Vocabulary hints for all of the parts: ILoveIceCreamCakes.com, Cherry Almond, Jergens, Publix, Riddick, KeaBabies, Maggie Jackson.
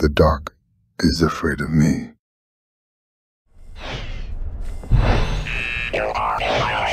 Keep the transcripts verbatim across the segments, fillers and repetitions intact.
The dark is afraid of me. You are alive.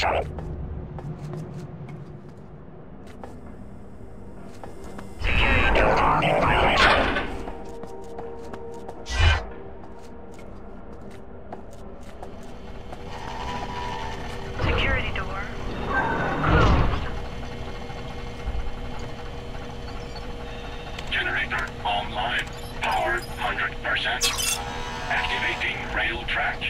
position. Security building in violation. Security door closed. Generator online. Power one hundred percent. Activating rail track.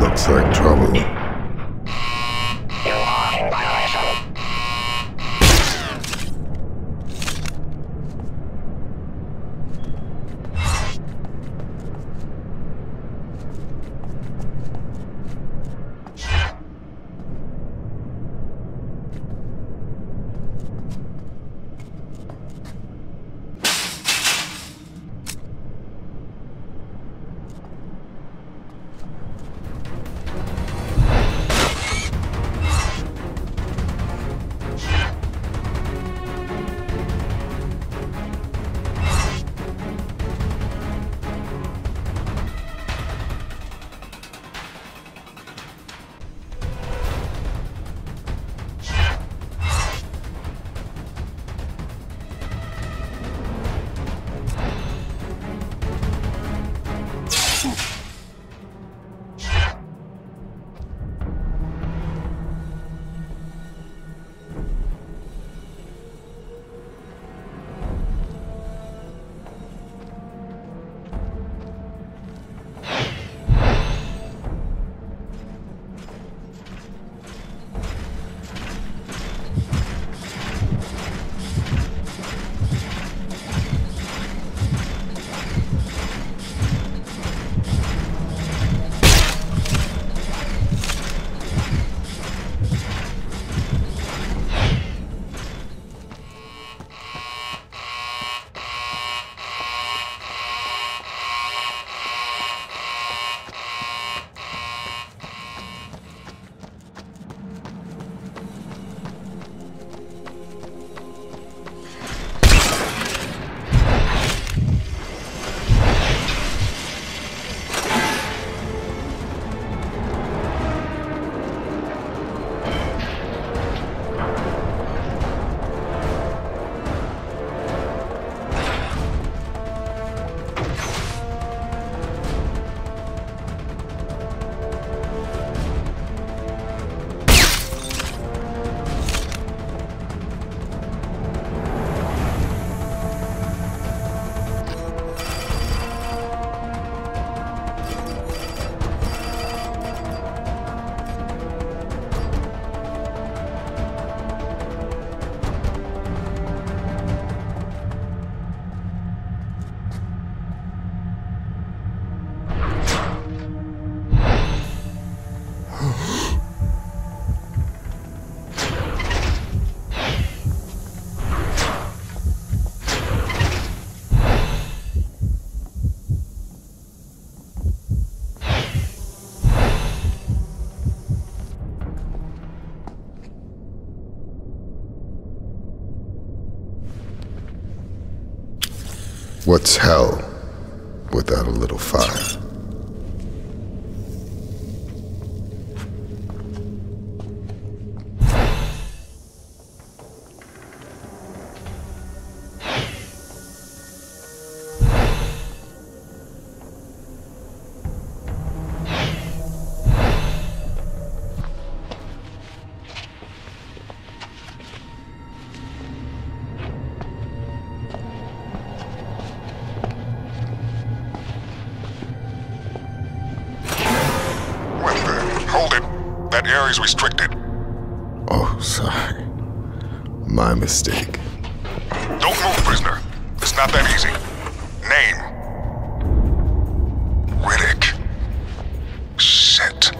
Looks like trouble. You are in violation. What's hell without a little fire? That area is restricted. Oh, sorry. My mistake. Don't move, prisoner. It's not that easy. Name. Riddick. Shit.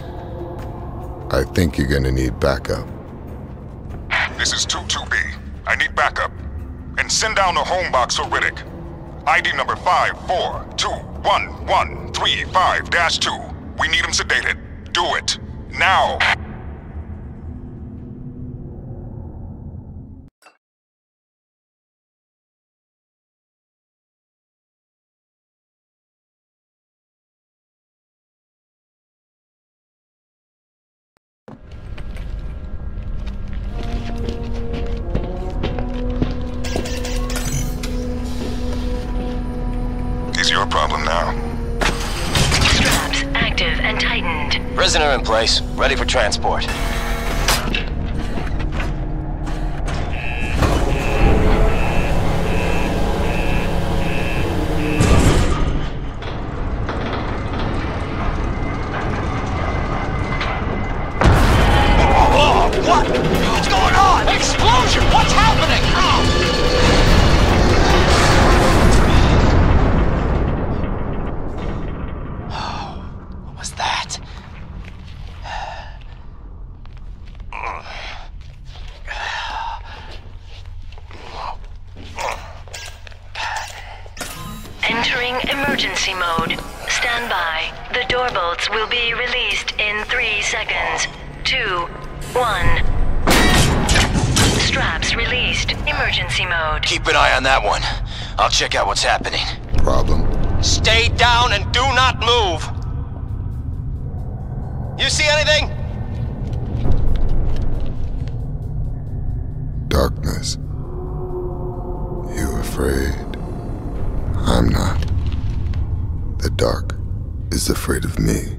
I think you're gonna need backup. This is two two B. I need backup. And send down a home box for Riddick. I D number five four two one one three five dash two. We need him sedated. Do it. Now! Is your problem now? Active and tightened. Prisoner in place, ready for transport. Entering emergency mode. Stand by. The door bolts will be released in three seconds. Two, one. Straps released. Emergency mode. Keep an eye on that one. I'll check out what's happening. Problem? Stay down and do not move. You see anything? Darkness. You afraid? I'm not. The dark is afraid of me.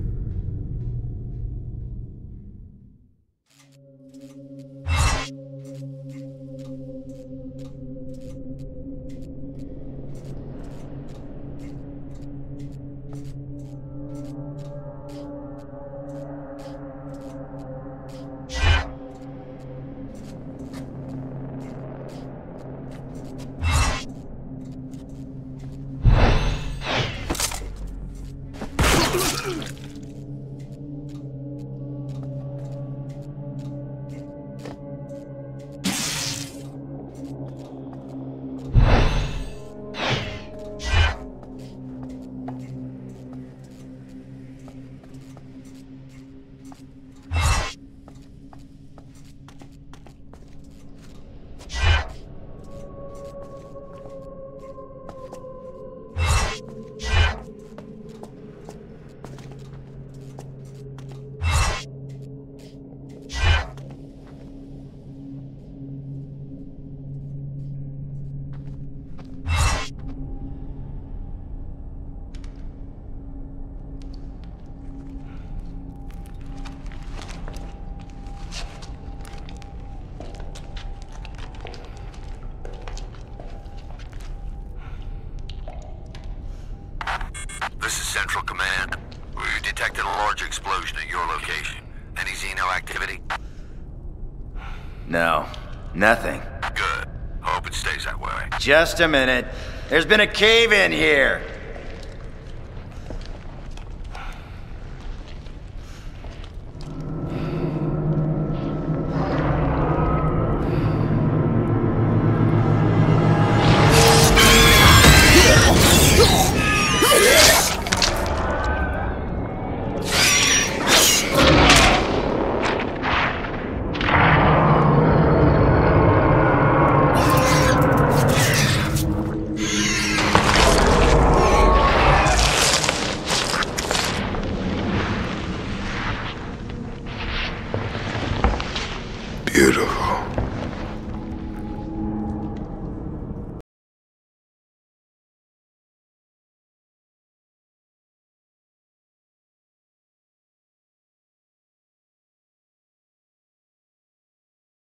This is Central Command. We detected a large explosion at your location. Any Xeno activity? No. Nothing. Good. Hope it stays that way. Just a minute. There's been a cave-in here.